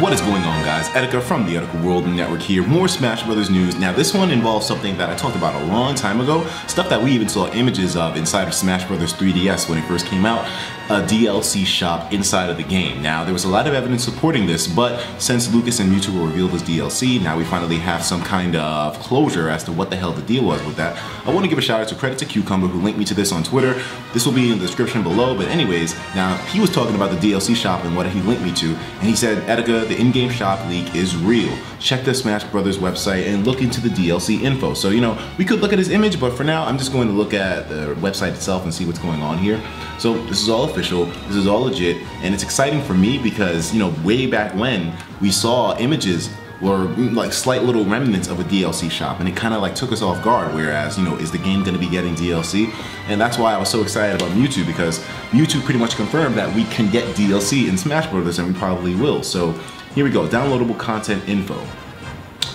What is going on, guys? Etika from the Etika World Network here. More Smash Brothers news. Now, this one involves something that I talked about a long time ago, stuff that we even saw images of inside of Smash Brothers 3DS when it first came out, a DLC shop inside of the game. Now, there was a lot of evidence supporting this, but since Lucas and Mewtwo were revealed as DLC, now we finally have some kind of closure as to what the hell the deal was with that. I want to give a shout out to credit to Cucumber, who linked me to this on Twitter. This will be in the description below, but anyways, now he was talking about the DLC shop and what he linked me to, and he said, Etika, the in-game shop leak is real. Check the Smash Brothers website and look into the DLC info. So, you know, we could look at his image, but for now, I'm just going to look at the website itself and see what's going on here. So this is all official, this is all legit, and it's exciting for me because, you know, way back when we saw images or like slight little remnants of a DLC shop, and it kind of like took us off guard, whereas, you know, is the game going to be getting DLC? And that's why I was so excited about Mewtwo, because Mewtwo pretty much confirmed that we can get DLC in Smash Brothers, and we probably will. So here we go, downloadable content info.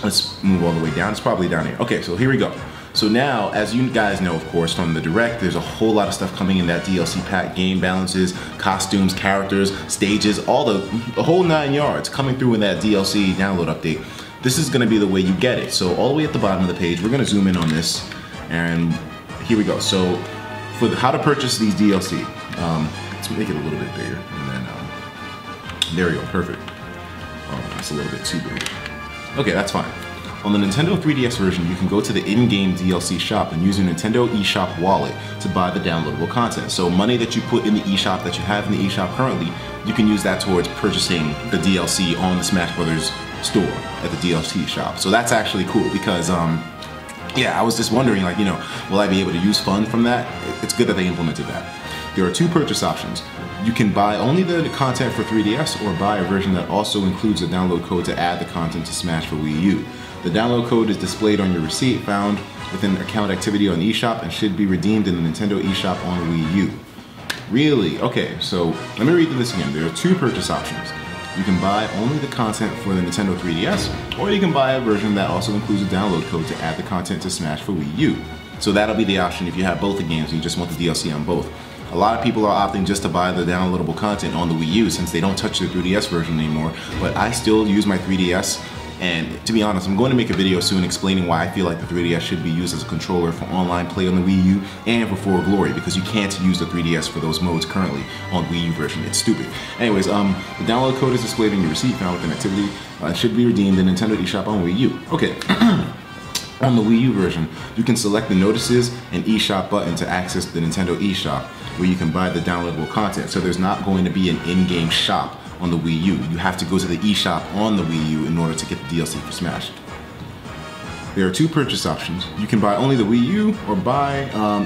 Let's move all the way down, it's probably down here. Okay, so here we go. So now, as you guys know, of course, from the Direct, there's a whole lot of stuff coming in that DLC pack, game balances, costumes, characters, stages, all the whole 9 yards coming through in that DLC download update. This is gonna be the way you get it. So all the way at the bottom of the page, we're gonna zoom in on this, and here we go. So for how to purchase these DLC, let's make it a little bit bigger, and then, there we go, perfect. Oh, that's a little bit too big. Okay, that's fine. On the Nintendo 3DS version, you can go to the in-game DLC shop and use your Nintendo eShop wallet to buy the downloadable content. So money that you put in the eShop, that you have in the eShop currently, you can use that towards purchasing the DLC on the Smash Brothers store at the DLC shop. So that's actually cool because, yeah, I was just wondering, like, you know, will I be able to use funds from that? It's good that they implemented that. There are two purchase options. You can buy only the content for 3DS or buy a version that also includes a download code to add the content to Smash for Wii U. The download code is displayed on your receipt found within account activity on eShop and should be redeemed in the Nintendo eShop on Wii U. Really? Okay, so let me read this again. There are two purchase options. You can buy only the content for the Nintendo 3DS, or you can buy a version that also includes a download code to add the content to Smash for Wii U. So that'll be the option if you have both the games and you just want the DLC on both. A lot of people are opting just to buy the downloadable content on the Wii U since they don't touch the 3DS version anymore, but I still use my 3DS. And to be honest, I'm going to make a video soon explaining why I feel like the 3DS should be used as a controller for online play on the Wii U and for For Glory, because you can't use the 3DS for those modes currently on Wii U version. It's stupid. Anyways, the download code is displayed in your receipt found within activity. It should be redeemed in Nintendo eShop on Wii U. Okay. On the Wii U version, you can select the Notices and eShop button to access the Nintendo eShop, where you can buy the downloadable content. So there's not going to be an in-game shop on the Wii U. You have to go to the eShop on the Wii U in order to get the DLC for Smash. There are two purchase options. You can buy only the Wii U, or buy,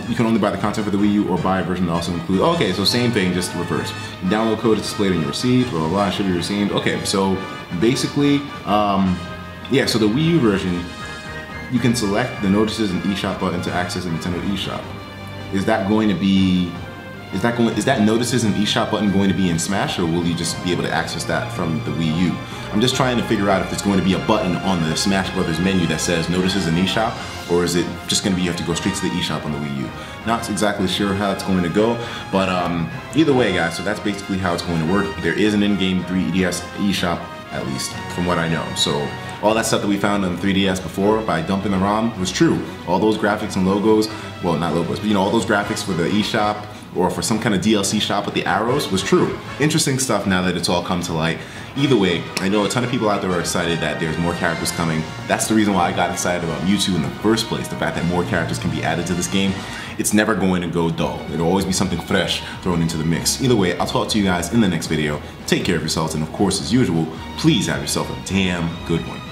you can only buy the content for the Wii U, or buy a version that also includes, okay, so same thing, just reverse. The download code is displayed on your receipt, blah, blah, blah, should be received. Okay, so basically, yeah, so the Wii U version, you can select the Notices and eShop button to access the Nintendo eShop. Is that going to be, is that Notices and eShop button going to be in Smash, or will you just be able to access that from the Wii U? I'm just trying to figure out if there's going to be a button on the Smash Brothers menu that says Notices and eShop, or is it just going to be you have to go straight to the eShop on the Wii U? Not exactly sure how it's going to go, but either way, guys, so that's basically how it's going to work. There is an in-game 3DS eShop, at least from what I know. So all that stuff that we found on 3DS before by dumping the ROM was true. All those graphics and logos, well, not logos, but you know, all those graphics for the eShop or for some kind of DLC shop with the arrows was true. Interesting stuff now that it's all come to light. Either way, I know a ton of people out there are excited that there's more characters coming. That's the reason why I got excited about Mewtwo in the first place, the fact that more characters can be added to this game. It's never going to go dull. It'll always be something fresh thrown into the mix. Either way, I'll talk to you guys in the next video. Take care of yourselves, and of course, as usual, please have yourself a damn good one.